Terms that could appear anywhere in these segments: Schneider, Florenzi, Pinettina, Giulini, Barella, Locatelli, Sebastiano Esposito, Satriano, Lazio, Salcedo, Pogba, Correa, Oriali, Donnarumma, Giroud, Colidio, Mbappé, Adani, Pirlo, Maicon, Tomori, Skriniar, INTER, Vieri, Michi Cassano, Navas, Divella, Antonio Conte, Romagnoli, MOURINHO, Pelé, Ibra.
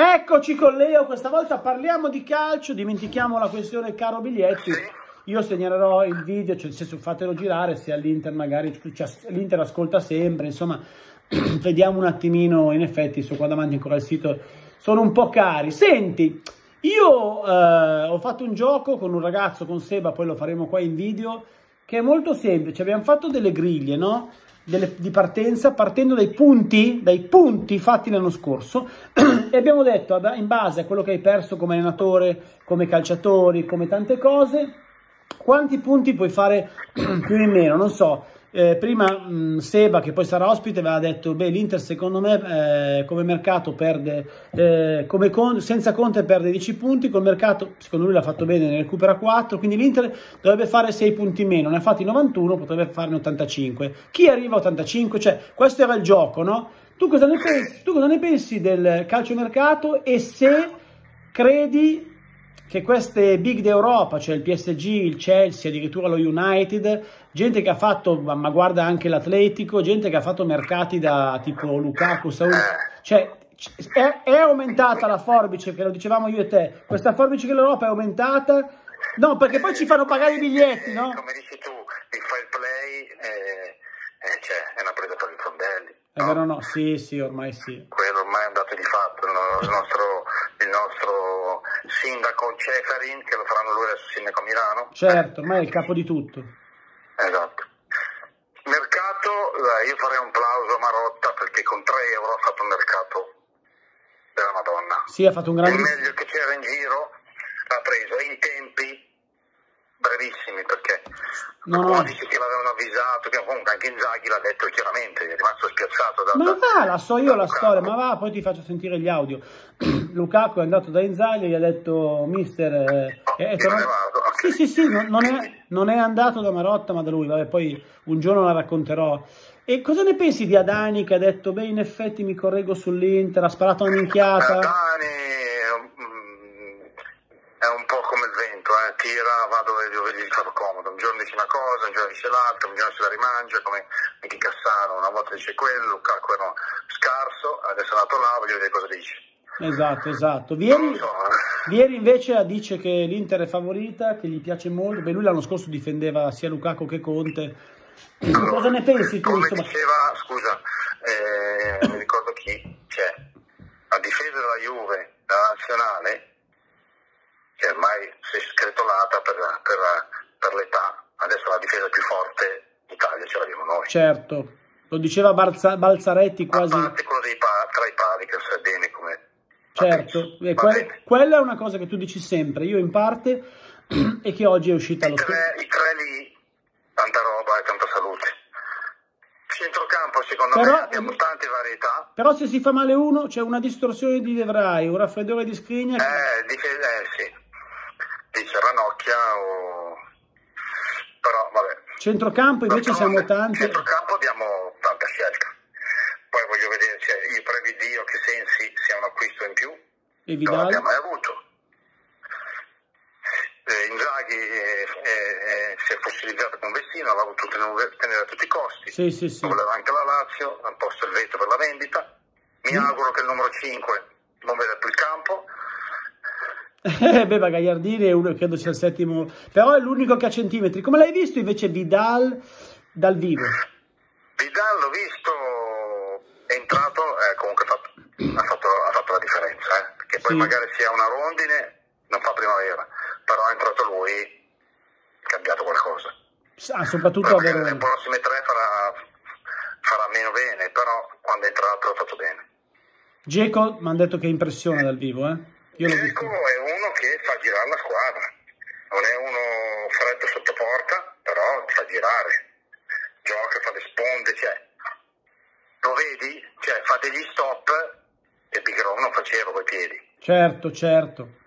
Eccoci con Leo, questa volta parliamo di calcio, dimentichiamo la questione caro biglietti. Io segnalerò il video, cioè nel senso fatelo girare, se all'Inter magari, cioè, l'Inter ascolta sempre, insomma vediamo un attimino, in effetti sono qua davanti ancora al sito, sono un po' cari. Senti, io ho fatto un gioco con un ragazzo, con Seba, poi lo faremo qua in video, che è molto semplice. Abbiamo fatto delle griglie, no? Di partenza, partendo dai punti fatti l'anno scorso, e abbiamo detto, in base a quello che hai perso come allenatore, come calciatori, come tante cose, quanti punti puoi fare più in meno. Non so, prima Seba, che poi sarà ospite, aveva detto, beh, l'Inter secondo me come mercato perde, senza Conte perde 10 punti, col mercato secondo lui l'ha fatto bene, ne recupera 4, quindi l'Inter dovrebbe fare 6 punti meno, ne ha fatti 91, potrebbe farne 85, chi arriva a 85? Cioè, questo era il gioco, no? Tu cosa ne pensi del calciomercato e se credi che queste big d'Europa, cioè il PSG, il Chelsea, addirittura lo United, gente che ha fatto, ma guarda anche l'Atletico, gente che ha fatto mercati da tipo Lukaku, Saul, cioè è aumentata la forbice, che lo dicevamo io e te, questa forbice che l'Europa è aumentata, no, perché poi ci fanno pagare i biglietti, no? Come dici tu, il fair play cioè, è una presa per i fondelli. È vero, no? Sì, ormai sì. Quello ormai è un dato di fatto, il nostro sindaco Ceferin, che lo faranno lui adesso sindaco a Milano. Certo, ormai è il capo di tutto. Esatto. Mercato, io farei un plauso a Marotta, perché con 3 euro ha fatto un mercato della Madonna. Sì, ha fatto un grande... Il meglio che c'era in giro l'ha preso in tempi brevissimi, perché no. Dice che l'avevano avvisato, che comunque anche Inzaghi l'ha detto chiaramente, è rimasto spiazzato da... Ma va, la so io la storia, ma va, poi ti faccio sentire gli audio. Lukaku è andato da Inzaghi e gli ha detto, mister, okay. Sì, non è andato da Marotta ma da lui, vabbè, poi un giorno la racconterò. E cosa ne pensi di Adani, che ha detto, beh, in effetti mi correggo sull'Inter, ha sparato una minchiata? Adani è un po' come il vento, tira, va dove gli fa comodo, un giorno dice una cosa, un giorno dice l'altra, un giorno se la rimangia, come Michi Cassano, una volta dice quello, Lukaku era scarso, adesso è andato là, voglio vedere cosa dice. Esatto. Vieri invece dice che l'Inter è favorita, che gli piace molto, beh, lui l'anno scorso difendeva sia Lukaku che Conte. Allora, cosa ne pensi tu? Come diceva, scusa, mi ricordo chi, cioè, a difesa della Juve, della Nazionale, che ormai si è scretolata per l'età, adesso la difesa più forte d'Italia ce l'abbiamo noi. Certo, lo diceva Balzaretti quasi... A parte quello tra i pali, che sa bene come... Certo, quella è una cosa che tu dici sempre, io in parte, e che oggi è uscita allo studio. I tre lì, tanta roba e tanta salute. Centrocampo secondo me abbiamo tante varietà. Però se si fa male uno, c'è una distorsione di Devrai, un raffreddore di Skriniar... Sì. Dice Ranocchia o... però vabbè. Centrocampo invece siamo tanti. Centrocampo abbiamo tanta scelta. Poi voglio vedere, cioè, io prevedo che Sensi sia un acquisto in più. E Vidal? Non l'abbiamo mai avuto. Inzaghi si è fossilizzato con Vestino, l'ha voluto tenere a tutti i costi. Sì. Voleva anche la Lazio, ha posto il veto per la vendita. Mi auguro che il numero 5 non veda più il campo. Beh, ma Gagliardini è uno, credo sia il settimo, però è l'unico che ha centimetri. Come l'hai visto invece Vidal dal vivo? Vidal l'ho visto, è entrato, comunque ha fatto la differenza, perché poi magari sia una rondine, non fa primavera, però è entrato lui, è cambiato qualcosa. Soprattutto a Verona. Le prossime 3 farà meno bene, però quando è entrato ha fatto bene. Dzeko mi hanno detto che è impressione dal vivo, Dzeko è uno che fa girare la squadra, non è uno freddo sotto porta, però fa girare, gioca, fa le sponde, cioè, lo vedi? Cioè, fa degli stop e Pigrone non faceva coi piedi. Certo.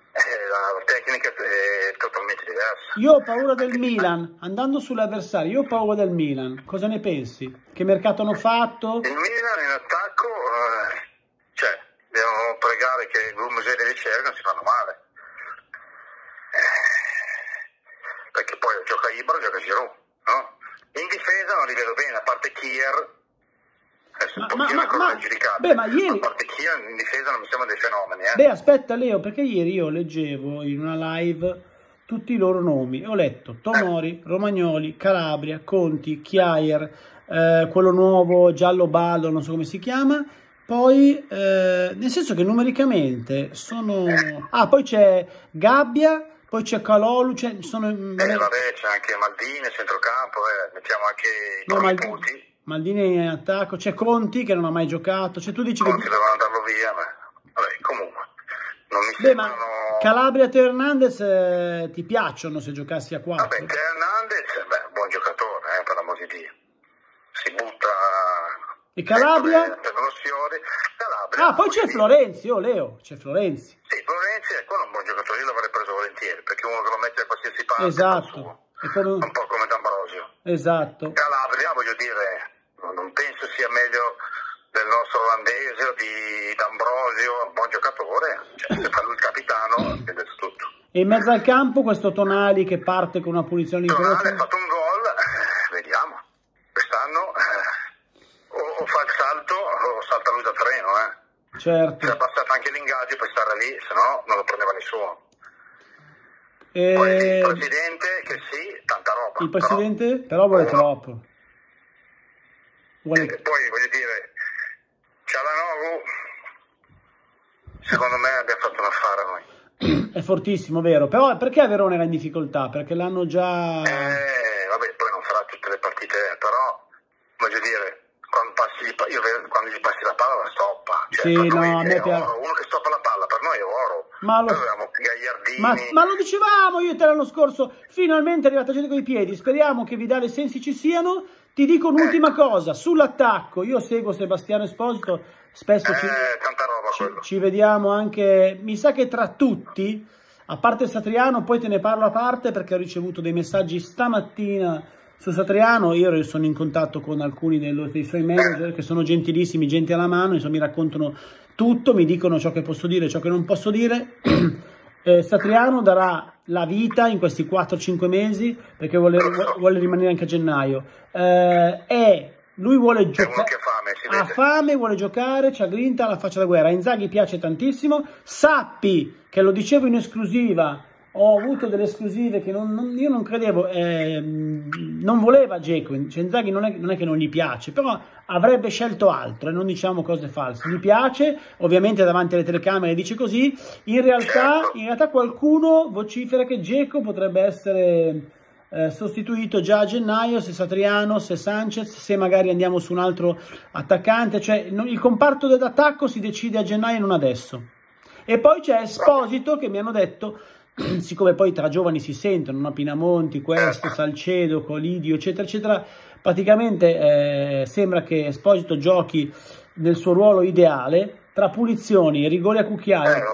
La tecnica è totalmente diversa. Io ho paura del Milan, andando sull'avversario, io ho paura del Milan, cosa ne pensi? Che mercato hanno fatto? Il Milan in attacco, devo pregare che il museo delle Cerve non si fanno male, perché poi gioca Ibra, gioca Giroud, no? In difesa non li vedo bene, a parte Kier, fatto pieno cross giudicato. Beh, ma ieri... a parte chi in difesa non mi sembra dei fenomeni, eh. Beh, aspetta Leo, perché ieri io leggevo in una live tutti i loro nomi. Ho letto Tomori, Romagnoli, Calabria, Conti, Chiaier, quello nuovo, Giallo Ballo, non so come si chiama. Poi, nel senso che numericamente sono... Ah, poi c'è Gabbia, poi c'è Calolu, c'è... sono... vabbè, c'è anche Maldini, centrocampo, mettiamo anche i punti. Maldini in attacco, c'è Conti che non ha mai giocato, cioè tu dici Conti che... doveva andarlo via, ma... Vabbè, comunque, non mi sembrano... ma Calabria e Teo Hernandez ti piacciono se giocassi a 4? Vabbè, Teo Hernandez, beh, buon giocatore, per l'amor di Dio. Si butta... E Calabria? Calabria. Ah, poi c'è Florenzi, oh Leo, c'è Florenzi. Sì, Florenzi è quello un buon giocatore, io l'avrei preso volentieri, perché uno che lo mette a qualsiasi parte. Esatto. Quello... un po' come D'Ambrosio. Esatto. Calabria, voglio dire, non penso sia meglio del nostro olandese o di D'Ambrosio, un buon giocatore, cioè, se fa lui il capitano, è detto tutto. E in mezzo al campo questo Tonali che parte con una punizione in croce. Tonali ha fatto un gol, vediamo, quest'anno... o fa il salto o salta lui da treno, eh. Certo. Si è passato anche l'ingaggio per stare lì, se no non lo prendeva nessuno. E... poi il presidente che sì, tanta roba. Il presidente però vuole troppo. Vuole... poi voglio dire, Cialanoglu, secondo me abbia fatto un affare noi. È fortissimo, vero? Però perché Verona era in difficoltà? Perché l'hanno già... vabbè, poi non farà tutte le partite, però voglio dire... quando gli passi la palla la stoppa, cioè, sì, no, a me piace. Oro. Uno che stoppa la palla per noi è oro. Ma lo, ma lo dicevamo io e te l'anno scorso, finalmente è arrivata gente con i piedi, speriamo che Vidal e Sensi ci siano. Ti dico un'ultima cosa sull'attacco, io seguo Sebastiano Esposito spesso, tanta roba, ci vediamo anche, mi sa che tra tutti, a parte Satriano, poi te ne parlo a parte perché ho ricevuto dei messaggi stamattina su Satriano, io sono in contatto con alcuni dei suoi manager che sono gentilissimi, gente alla mano, insomma mi raccontano tutto, mi dicono ciò che posso dire, ciò che non posso dire. Satriano darà la vita in questi 4-5 mesi perché vuole rimanere anche a gennaio. Lui vuole giocare, ha fame, vuole giocare, c'ha grinta, alla faccia da guerra. A Inzaghi piace tantissimo, sappi che lo dicevo in esclusiva. Ho avuto delle esclusive che io non credevo, non voleva Dzeko, cioè Inzaghi non è che non gli piace, però avrebbe scelto altro e non diciamo cose false, gli piace, ovviamente davanti alle telecamere dice così, in realtà qualcuno vocifera che Dzeko potrebbe essere sostituito già a gennaio, se Satriano, se Sanchez, se magari andiamo su un altro attaccante, cioè il comparto dell'attacco si decide a gennaio e non adesso. E poi c'è Esposito che mi hanno detto, siccome poi tra giovani si sentono, no? Pinamonti, questo, Salcedo, Colidio, eccetera, eccetera, praticamente sembra che Esposito giochi nel suo ruolo ideale, tra punizioni e rigori a cucchiaio,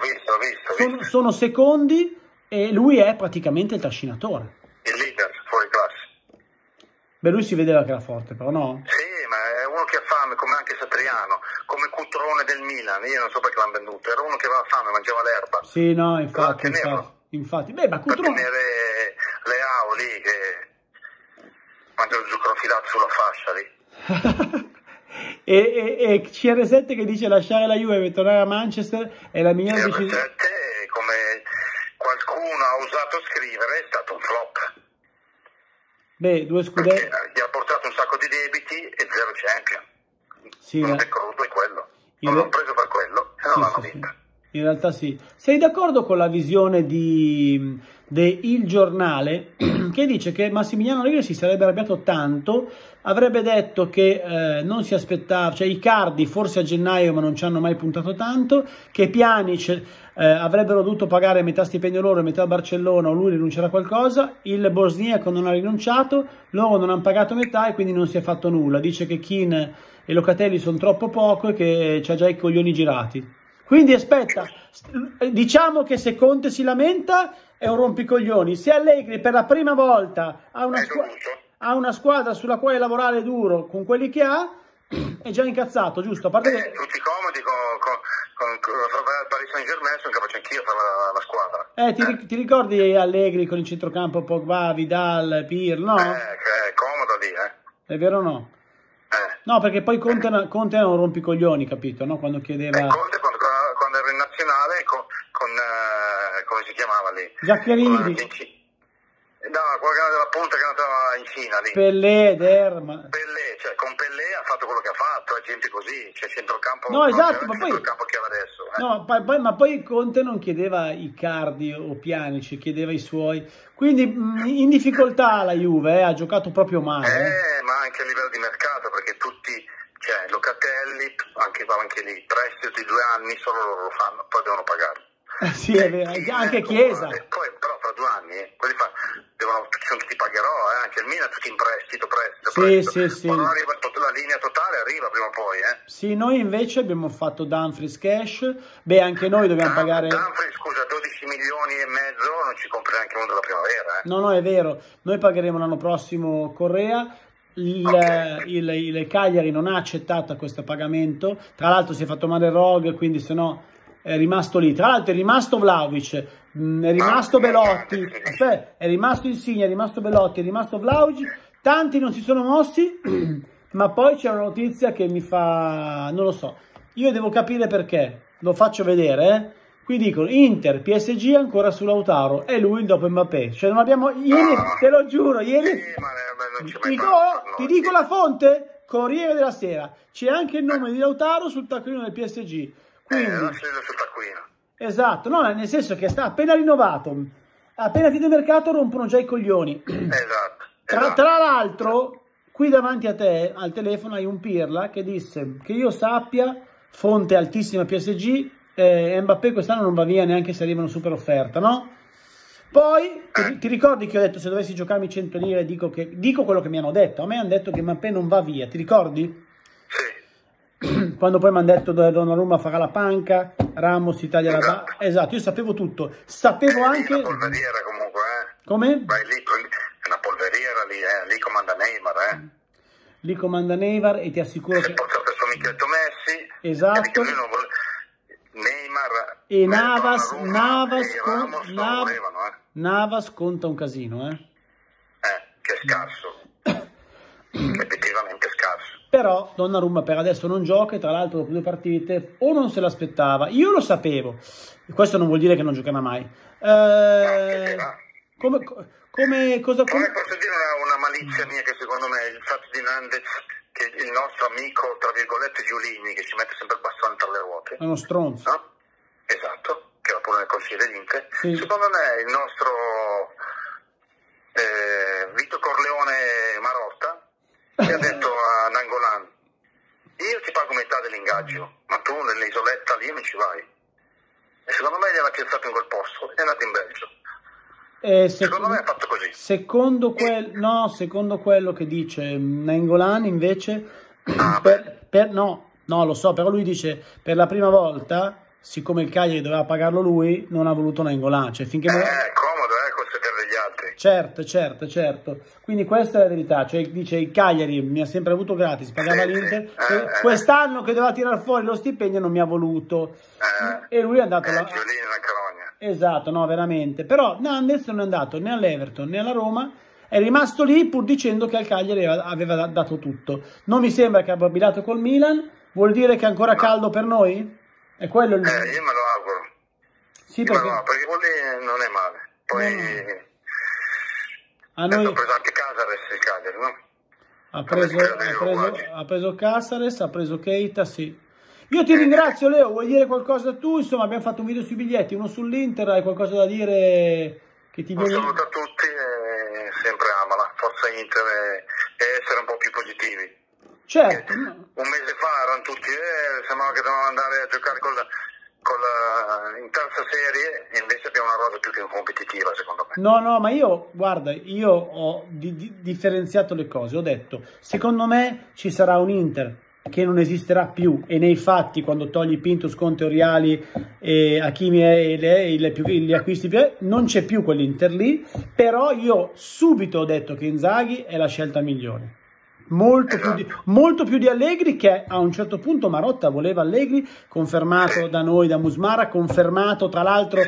sono secondi e lui è praticamente il trascinatore. Il leader, fuori classe. Beh, lui si vedeva che era forte, però no? Sì, ma è uno che ha fame, come anche Satriano, come Cutrone del Milan, io non so perché l'hanno venduto, era uno che aveva fame, mangiava l'erba. Sì, no, infatti, beh, ma Cutrone... per tenere Leao lì che mangia il zucchero filato sulla fascia lì. e CR7 che dice lasciare la Juve e tornare a Manchester è la migliore decisione. CR7, come qualcuno ha osato scrivere, è stato un flop. Beh, due scudetti. Gli ha portato un sacco di debiti e zero champion. Sì, non è corrotto è quello. Non l'ho preso per quello e non l'hanno vinta. In realtà sì. Sei d'accordo con la visione di Il Giornale che dice che Massimiliano Allegri si sarebbe arrabbiato tanto, avrebbe detto che non si aspettava, cioè Icardi forse a gennaio ma non ci hanno mai puntato tanto, che Pjanic avrebbero dovuto pagare metà stipendio loro e metà Barcellona o lui rinuncerà a qualcosa, il bosniaco non ha rinunciato, loro non hanno pagato metà e quindi non si è fatto nulla. Dice che Keane e Locatelli sono troppo poco e che c'ha già i coglioni girati. Quindi aspetta, diciamo che se Conte si lamenta è un rompicoglioni, se Allegri per la prima volta ha una squadra sulla quale lavorare duro con quelli che ha, è già incazzato, giusto? A parte che... tutti comodi con il Paris Saint-Germain sono capace anch'io a fare la squadra. Ti ricordi Allegri con il centrocampo Pogba, Vidal, Pirlo, no? Che è comodo lì, eh. È vero o no? No, perché poi Conte era un rompicoglioni, capito? No? Quando chiedeva... Conte quando era in nazionale con come si chiamava lì? Giaccherini. No, quella della punta che andava in Cina lì. Pelé, Derma. Pelé, cioè con Pelé ha fatto quello che ha fatto, è gente così, c'è centrocampo. No, esatto, ma poi centrocampo che aveva adesso. No, ma poi Conte non chiedeva Icardi o Pjanic, chiedeva i suoi. Quindi in difficoltà la Juve, ha giocato proprio male. Ma anche a livello di mercato, perché tutti, cioè Locatelli, anche lì, prestiti 2 anni, solo loro lo fanno, poi devono pagare. Sì, è vero, anche Chiesa. Poi però fra 2 anni, quelli sono tutti pagherò, anche il Milan tutti in prestito. Sì. Quando arriva la linea totale, arriva prima o poi. Sì, noi invece abbiamo fatto Dumfries cash, beh anche noi dobbiamo pagare... Dumfries, scusa, 12,5 milioni, non ci compri neanche uno della primavera. No, è vero, noi pagheremo l'anno prossimo Correa. Il Cagliari non ha accettato questo pagamento, tra l'altro si è fatto male il Rogue, quindi se no... È rimasto lì, tra l'altro è rimasto Vlahovic, è rimasto Belotti, è rimasto Insigne, è rimasto Belotti, è rimasto Vlahovic, tanti non si sono mossi, ma poi c'è una notizia che mi fa, non lo so, io devo capire perché, lo faccio vedere, qui dicono Inter, PSG ancora su Lautaro, e lui dopo Mbappé, cioè non abbiamo, ieri, te lo giuro, ieri, ti dico la fonte, Corriere della Sera, c'è anche il nome di Lautaro sul taccuino del PSG. Quindi, sul taccuino. Esatto, no, nel senso che sta appena rinnovato, appena fine mercato rompono già i coglioni. Esatto. Tra l'altro, qui davanti a te, al telefono, hai un Pirla che disse che io sappia, fonte altissima PSG, Mbappé quest'anno non va via neanche se arriva una super offerta, no? Poi, ti ricordi che ho detto se dovessi giocarmi 100 lire dico quello che mi hanno detto, a me hanno detto che Mbappé non va via, ti ricordi? Sì. Quando poi mi hanno detto Donnarumma farà la panca, Ramos si taglia la panca. Esatto, io sapevo tutto. Sapevo anche... È una polveriera comunque, Come? Vai lì, è una polveriera lì, lì comanda Neymar, Lì comanda Neymar e ti assicuro che... Si è portato il suo Micheletto Messi. Esatto. Neymar... E Navas conta un casino, che è scarso. Effettivamente scarso. Però Donnarumma per adesso non gioca e tra l'altro dopo 2 partite o non se l'aspettava, io lo sapevo, questo non vuol dire che non giocherà mai. Come posso dire una malizia mia che secondo me è il fatto di Nández, che è il nostro amico tra virgolette Giulini, che ci mette sempre il bastone tra le ruote, è uno stronzo, no? Esatto, che era pure nel consiglio dell'Inter. Sì. Secondo me il nostro Vito Corleone Marotta mi ha detto a Nangolan, io ti pago metà dell'ingaggio, ma tu nell'isoletta lì non ci vai. E secondo me gliel'ha piazzato in quel posto, è andato in Belgio. Secondo me ha fatto così. Secondo quello che dice Nangolan invece, no, lo so, però lui dice per la prima volta, siccome il Cagliari doveva pagarlo lui, non ha voluto Nangolan. Cioè, finché comodo, questo per degli altri. Certo. Quindi questa è la verità, cioè dice il Cagliari mi ha sempre avuto gratis, pagava l'Inter, quest'anno che doveva tirar fuori lo stipendio non mi ha voluto, e lui è andato là. Esatto, no, veramente, però Nández non è andato né all'Everton né alla Roma, è rimasto lì pur dicendo che al Cagliari aveva dato tutto. Non mi sembra che abbia bilato col Milan, vuol dire che è ancora caldo per noi? È quello il... io me lo auguro. Sì, perché vuol dire non è male. Poi ha preso anche Casares il Cagliari, no? Ha preso Casares, ha preso Keita, sì. Io ti ringrazio Leo, vuoi dire qualcosa tu? Insomma abbiamo fatto un video sui biglietti, uno sull'Inter, hai qualcosa da dire che ti viene? Un saluto a tutti e sempre amala, forza Inter e essere un po' più positivi. Certo. Un mese fa erano tutti, sembrava che dovevamo andare a giocare in terza serie e invece abbiamo una rosa più che competitiva secondo me. No, ma io, guarda, io ho differenziato le cose, ho detto, secondo me ci sarà un Inter che non esisterà più e nei fatti quando togli Pintus, Conte, Oriali, Hakimi e gli acquisti più, non c'è più quell'Inter lì, però io subito ho detto che Inzaghi è la scelta migliore. Molto più di Allegri, che a un certo punto Marotta voleva Allegri, confermato da noi, da Musmara, confermato tra l'altro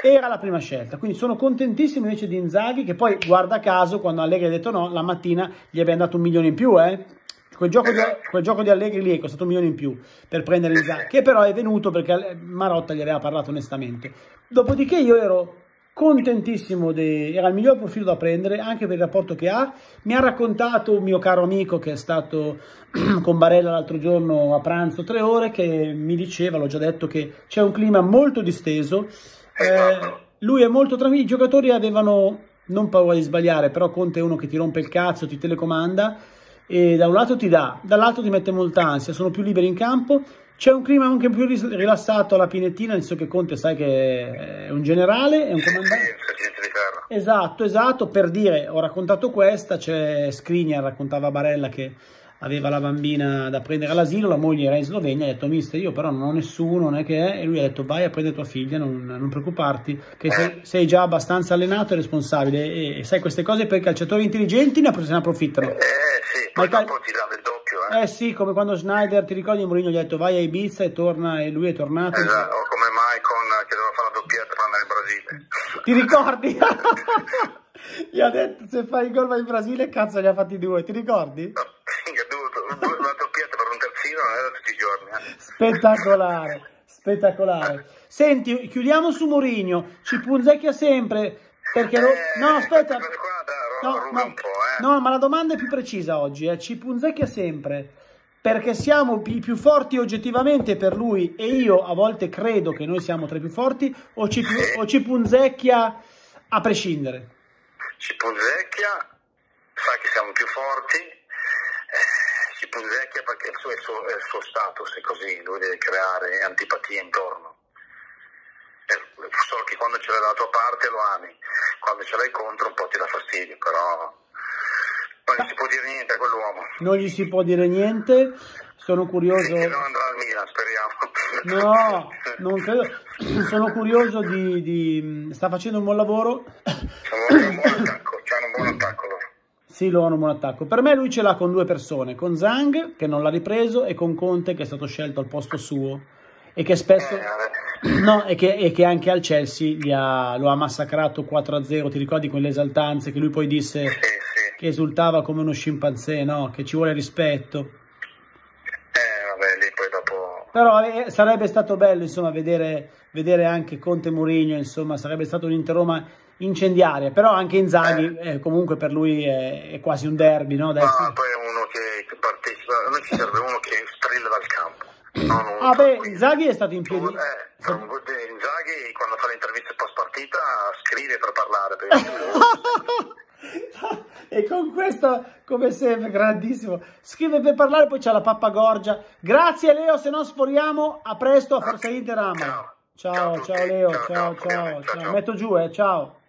era la prima scelta, quindi sono contentissimo invece di Inzaghi, che poi guarda caso quando Allegri ha detto no la mattina gli è andato 1 milione in più, Quel gioco di Allegri lì è costato $1 milione in più per prendere il Dzeko, che però è venuto perché Marotta gli aveva parlato onestamente. Dopodiché io ero contentissimo, era il miglior profilo da prendere anche per il rapporto che ha. Mi ha raccontato un mio caro amico che è stato con Barella l'altro giorno a pranzo 3 ore, che mi diceva, l'ho già detto, che c'è un clima molto disteso, lui è molto tranquillo, i giocatori avevano non paura di sbagliare, però Conte è uno che ti rompe il cazzo, ti telecomanda e da un lato ti dà, dall'altro ti mette molta ansia, sono più liberi in campo. C'è un clima anche più rilassato alla Pinettina, nel senso che Conte, sai che è un generale, è un comandante. Esatto, per dire, ho raccontato questa, c'è Skriniar, raccontava Barella che aveva la bambina da prendere all'asilo, la moglie era in Slovenia, ha detto: mister, io però non ho nessuno, non è che è. E lui ha detto: vai a prendere tua figlia, non preoccuparti, che sei già abbastanza allenato e responsabile. E sai, queste cose per i calciatori intelligenti se ne approfittano. Sì, poi dopo ti dava il doppio. Sì, come quando Schneider, ti ricordi, Mourinho gli ha detto: vai a Ibiza e torna, e lui è tornato. Esatto, o come Maicon che doveva fare la doppietta per andare in Brasile. Ti ricordi? Gli ha detto: se fai il gol vai in Brasile, cazzo, gli ha fatti 2, ti ricordi? Spettacolare, spettacolare. Senti, chiudiamo su Mourinho, ci punzecchia sempre perché no, aspetta, no, ma la domanda è più precisa oggi, ci punzecchia sempre perché siamo i più forti oggettivamente per lui, e io a volte credo che noi siamo tra i più forti, o ci punzecchia a prescindere? Ci punzecchia, sa che siamo più forti. Ci punzecchia perché il suo status è così, lui deve creare antipatia intorno. Solo che quando ce l'hai dalla tua parte lo ami, quando ce l'hai contro un po' ti dà fastidio, però non gli si può dire niente a quell'uomo. Non gli si può dire niente, sono curioso... Che non andrà al Milan, speriamo. No, non credo. Sono curioso di... sta facendo un buon lavoro. C'hanno un buon attacco loro. Sì, lo hanno un buon attacco. Per me lui ce l'ha con 2 persone, con Zhang, che non l'ha ripreso, e con Conte, che è stato scelto al posto suo e che spesso... No, e che anche al Chelsea lo ha massacrato 4-0, ti ricordi, con le esaltanze che lui poi disse che esultava come uno scimpanzé, no? Che ci vuole rispetto. Vabbè, lì poi dopo... Però sarebbe stato bello, insomma, vedere anche Conte e Mourinho, insomma, sarebbe stato un Inter-Roma incendiaria, però anche Inzaghi comunque per lui è quasi un derby, no? Adesso. Ah, poi è uno che partecipa, a noi ci serve uno che strilla dal campo. Ah, beh, Inzaghi è stato in piedi. Inzaghi quando fa le interviste post partita scrive per parlare. E con questo, come sempre, grandissimo, scrive per parlare, poi c'è la pappagorgia. Grazie Leo, se no sforiamo, a presto, a Forza Inter. Ciao, ciao Leo, ciao. Metto giù, ciao.